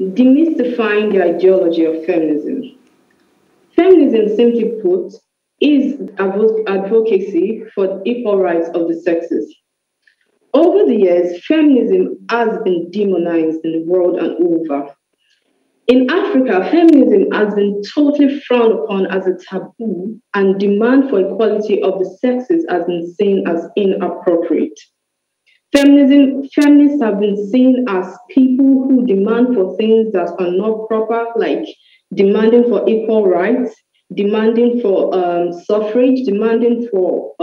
demystifying the ideology of feminism. Feminism, simply put, is advocacy for equal rights of the sexes. Over the years, feminism has been demonized in the world and over. In Africa, feminism has been totally frowned upon as a taboo, and demand for equality of the sexes has been seen as inappropriate. Feminists have been seen as people who demand for things that are not proper, like demanding for equal rights, demanding for suffrage, demanding for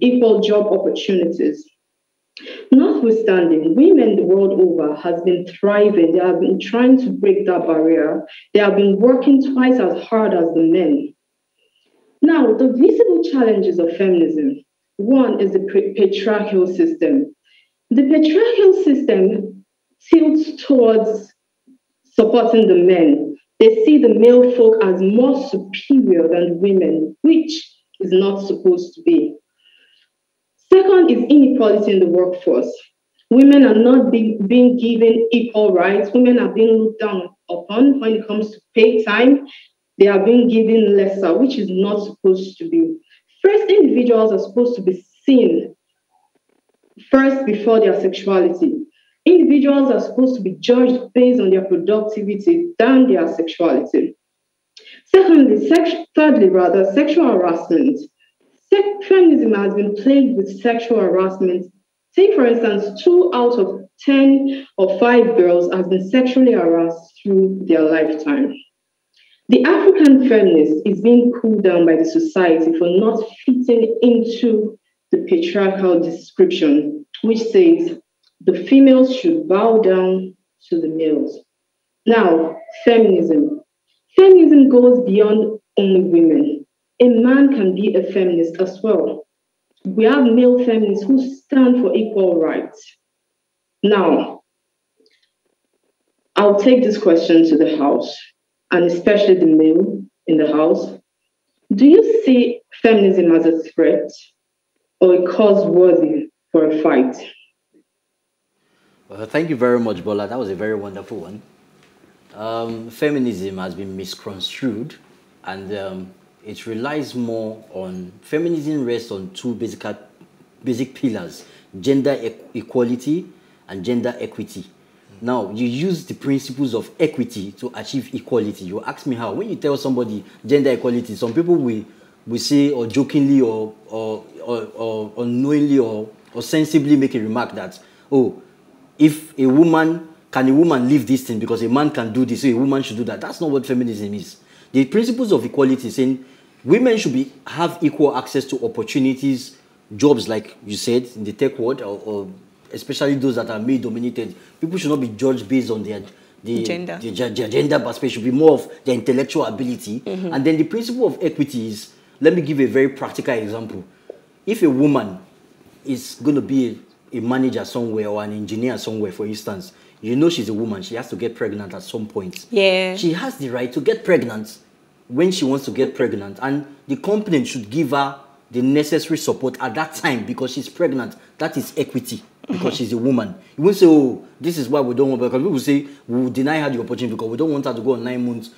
equal job opportunities. Notwithstanding, women the world over has been thriving. They have been trying to break that barrier. They have been working twice as hard as the men. Now, the visible challenges of feminism. One is the patriarchal system. The patriarchal system tilts towards supporting the men. They see the male folk as more superior than women, which is not supposed to be. Second is inequality in the workforce. Women are not being given equal rights. Women are being looked down upon when it comes to pay time. They are being given lesser, which is not supposed to be. First, individuals are supposed to be seen first before their sexuality. Individuals are supposed to be judged based on their productivity than their sexuality. Thirdly, sexual harassment. Feminism has been plagued with sexual harassment. Take, for instance, 2 out of 10 or 5 girls have been sexually harassed through their lifetime. The African feminist is being cooled down by the society for not fitting into the patriarchal description, which says the females should bow down to the males. Now, feminism. Feminism goes beyond only women. A man can be a feminist as well. We have male feminists who stand for equal rights. Now, I'll take this question to the House, and especially the male in the House. Do you see feminism as a threat or a cause worthy for a fight? Well, thank you very much, Bola. That was a very wonderful one. Feminism has been misconstrued, and it relies more on, feminism rests on two basic pillars, gender equality and gender equity. Now, you use the principles of equity to achieve equality. You ask me how. When you tell somebody gender equality, some people will say, or jokingly or knowingly or sensibly make a remark that, oh, if a woman, can a woman leave this thing because a man can do this, so a woman should do that. That's not what feminism is. The principles of equality saying women should have equal access to opportunities, jobs, like you said, in the tech world, or especially those that are male-dominated. People should not be judged based on their gender, but it should be more of their intellectual ability. Mm-hmm. And then the principle of equity is, let me give a very practical example. If a woman is going to be a manager somewhere or an engineer somewhere, for instance, you know she's a woman, she has to get pregnant at some point. Yeah. She has the right to get pregnant when she wants to get pregnant, and the company should give her the necessary support at that time because she's pregnant. That is equity, because she's a woman. You won't say, oh, this is why we don't want, because people will say, we'll deny her the opportunity because we don't want her to go on 9 months,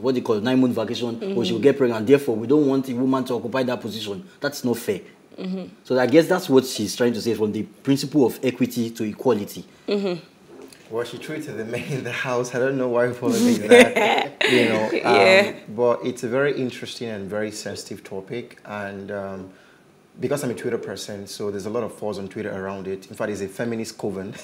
what they call 9 month vacation, or she'll get pregnant. Therefore, we don't want a woman to occupy that position. That's not fair. Mm-hmm. So I guess that's what she's trying to say from the principle of equity to equality. Mm-hmm. Well, she treated the men in the House. I don't know why we following that, you know. But it's a very interesting and very sensitive topic. And because I'm a Twitter person, so there's a lot of force on Twitter around it. In fact, there's a feminist coven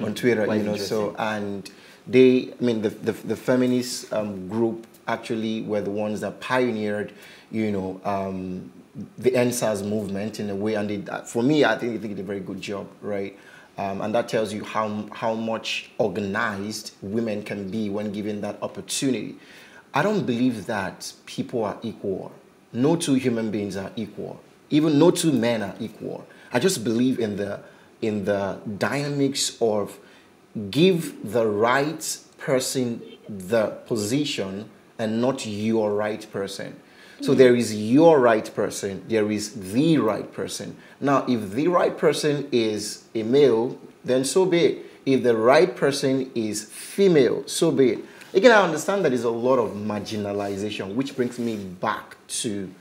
on Twitter, you know. So, and they, I mean, the feminist group actually were the ones that pioneered, you know, the EndSARS movement in a way, and they, for me, I think they did a very good job, right? And that tells you how much organized women can be when given that opportunity. I don't believe that people are equal. No two human beings are equal. Even no two men are equal. I just believe in the dynamics of give the right person the position and not your right person. So there is your right person, there is the right person. Now, if the right person is a male, then so be it. If the right person is female, so be it. Again, I understand that there's a lot of marginalization, which brings me back to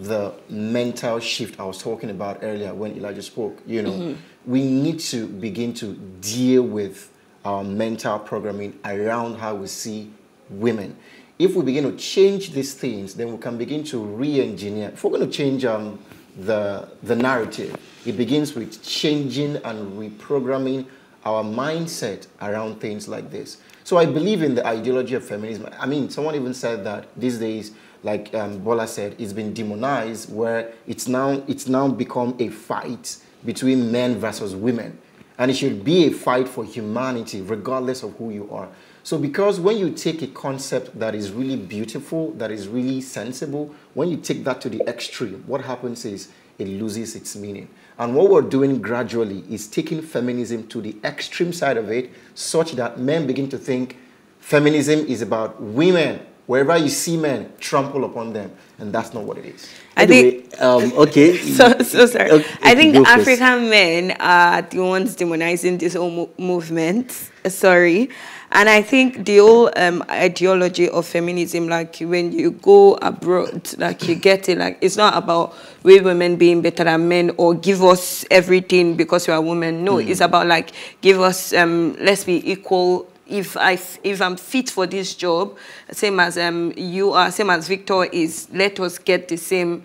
the mental shift I was talking about earlier when Elijah spoke. You know, we need to begin to deal with our mental programming around how we see women. If we begin to change these things, then we can begin to re-engineer. If we're going to change the narrative, it begins with changing and reprogramming our mindset around things like this. So I believe in the ideology of feminism. I mean, someone even said that these days, like Bola said, it's been demonized, where it's now become a fight between men versus women. And it should be a fight for humanity, regardless of who you are. So because when you take a concept that is really beautiful, that is really sensible, when you take that to the extreme, what happens is it loses its meaning. And what we're doing gradually is taking feminism to the extreme side of it, such that men begin to think feminism is about women. Wherever you see men, trample upon them, and that's not what it is. Anyway, so sorry. Okay, I think African men are the ones demonizing this whole movement. Sorry, and I think the whole ideology of feminism, like when you go abroad, like you get it, like it's not about we women being better than men or give us everything because we are women. No, it's about like give us, let's be equal. If I'm fit for this job, same as you are, same as Victor is, let us get the same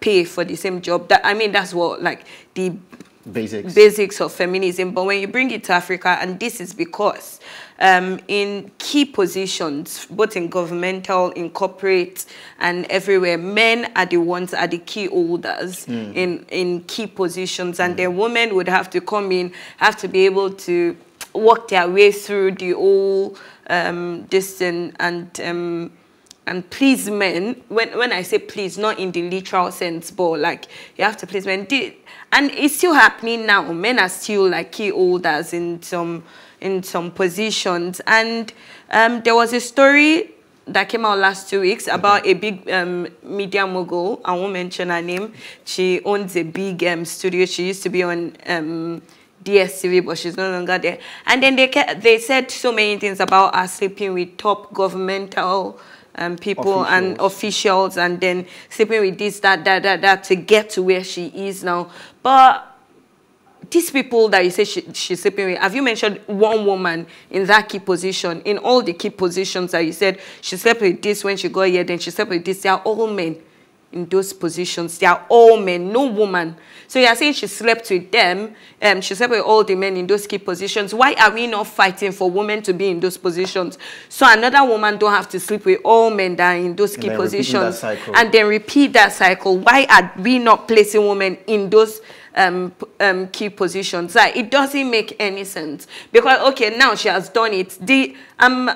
pay for the same job. That, I mean, that's what, like, the basics of feminism. But when you bring it to Africa, and this is because in key positions, both in governmental, in corporate, and everywhere, men are the ones that are the key holders in key positions, and then women would have to come in, have to be able to work their way through the whole distance and please men. When I say please, not in the literal sense, but like you have to please men. And it's still happening now. Men are still like key holders in some positions. And there was a story that came out last 2 weeks about a big media mogul. I won't mention her name. She owns a big studio. She used to be on DSTV, but she's no longer there. And then they said so many things about her sleeping with top governmental people and officials, and then sleeping with this, that to get to where she is now. But these people that you say she's sleeping with, have you mentioned one woman in that key position, in all the key positions that you said she slept with this when she got here, then she slept with this? They are all men in those positions. They are all men, no woman. So you are saying she slept with them, she slept with all the men in those key positions. Why are we not fighting for women to be in those positions, so another woman don't have to sleep with all men that are in those key positions, and then repeat that cycle? Why are we not placing women in those key positions? Like, it doesn't make any sense, because okay, now she has done it. I'm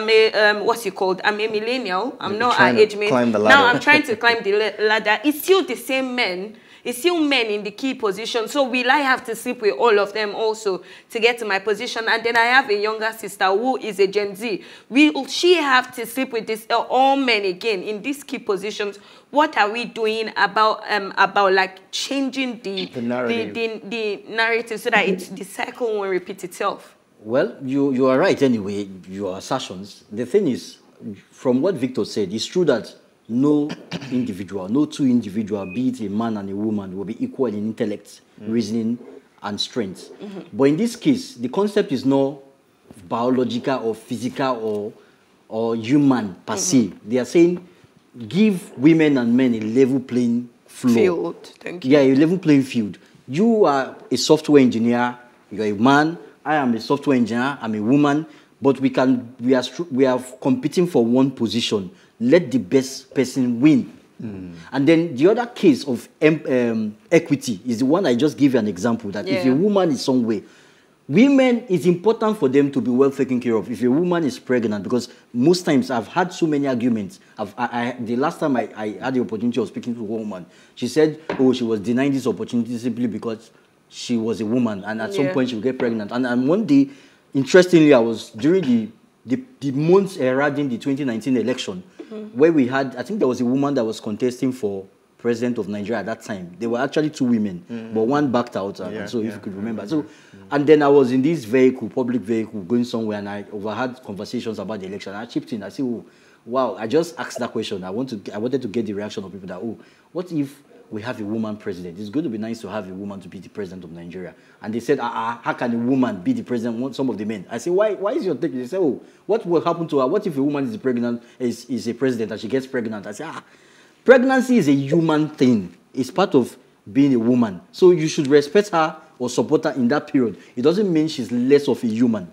a millennial. I'm not an age mate. Now I'm trying to climb the ladder. It's still the same men. It's still men in the key position. So will I have to sleep with all of them also to get to my position? And then I have a younger sister who is a Gen Z. Will she have to sleep with this all men again in these key positions? What are we doing about like changing the narrative, the narrative, so that the cycle won't repeat itself? Well, you are right anyway, your assertions. The thing is, from what Victor said, it's true that no individual, no two individual, be it a man and a woman, will be equal in intellect, reasoning, and strength. But in this case, the concept is not biological or physical or human per se. They are saying, give women and men a level playing field. Thank you. Yeah, a level playing field. You are a software engineer, you are a man, I am a software engineer, I'm a woman, but we are competing for one position. Let the best person win. And then the other case of equity is the one I just gave you an example, that if a woman is somewhere, women, it's important for them to be well taken care of. If a woman is pregnant, because most times I've had so many arguments. The last time I had the opportunity of speaking to a woman, she said, oh, she was denied this opportunity simply because she was a woman, and at some point she would get pregnant. And one day, interestingly, I was during the months surrounding the 2019 election, where we had, I think there was a woman that was contesting for president of Nigeria at that time, there were actually two women, but one backed out, if you could remember. So, and then I was in this vehicle, public vehicle, going somewhere, and I overheard conversations about the election. I chipped in. I said, oh, wow, I just asked that question. I wanted to get the reaction of people that, oh, what if we have a woman president? It's going to be nice to have a woman to be the president of Nigeria. And they said, how can a woman be the president? Some of the men. I said, why is your take? They said, oh, what will happen to her? What if a woman is a president and she gets pregnant? I said, pregnancy is a human thing. It's part of being a woman. So you should respect her or support her in that period. It doesn't mean she's less of a human.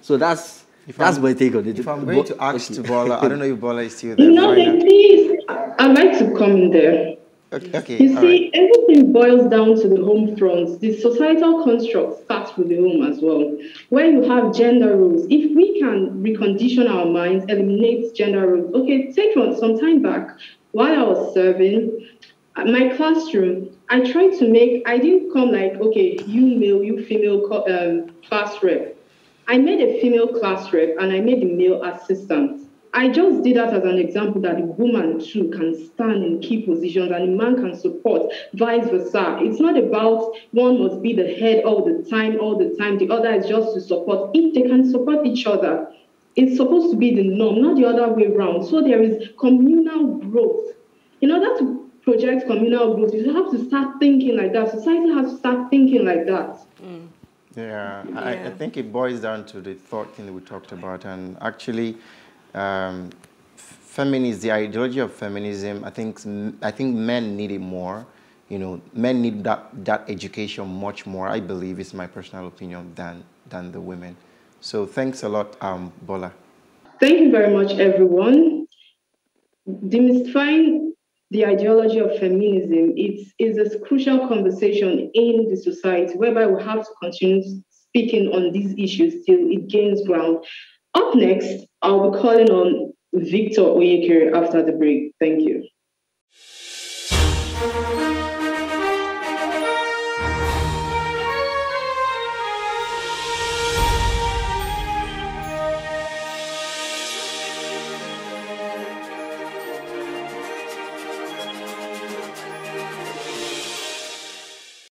So that's my take on it. If I'm going to ask to Bola, I don't know if Bola is still there. No, please, I'd like to come in there. Okay, you see, everything boils down to the home front. The societal construct starts with the home as well, where you have gender roles. If we can recondition our minds, eliminate gender roles. Okay, take one. Some time back, while I was serving, my classroom, I tried to make, I didn't come like, okay, you male, you female class rep. I made a female class rep and I made a male assistant. I just did that as an example that a woman too can stand in key positions and a man can support, vice versa. It's not about one must be the head all the time. The other is just to support. If they can support each other, it's supposed to be the norm, not the other way around. So there is communal growth. In order to project communal growth, you have to start thinking like that. Society has to start thinking like that. I think it boils down to the thought thing that we talked about, and actually, the ideology of feminism, I think men need it more. You know, men need that education much more, I believe, is my personal opinion, than the women. So thanks a lot, Bola. Thank you very much, everyone. Demystifying the ideology of feminism, it is a crucial conversation in the society, whereby we have to continue speaking on these issues till it gains ground. Up next, I'll be calling on Victor Onyekere after the break. Thank you.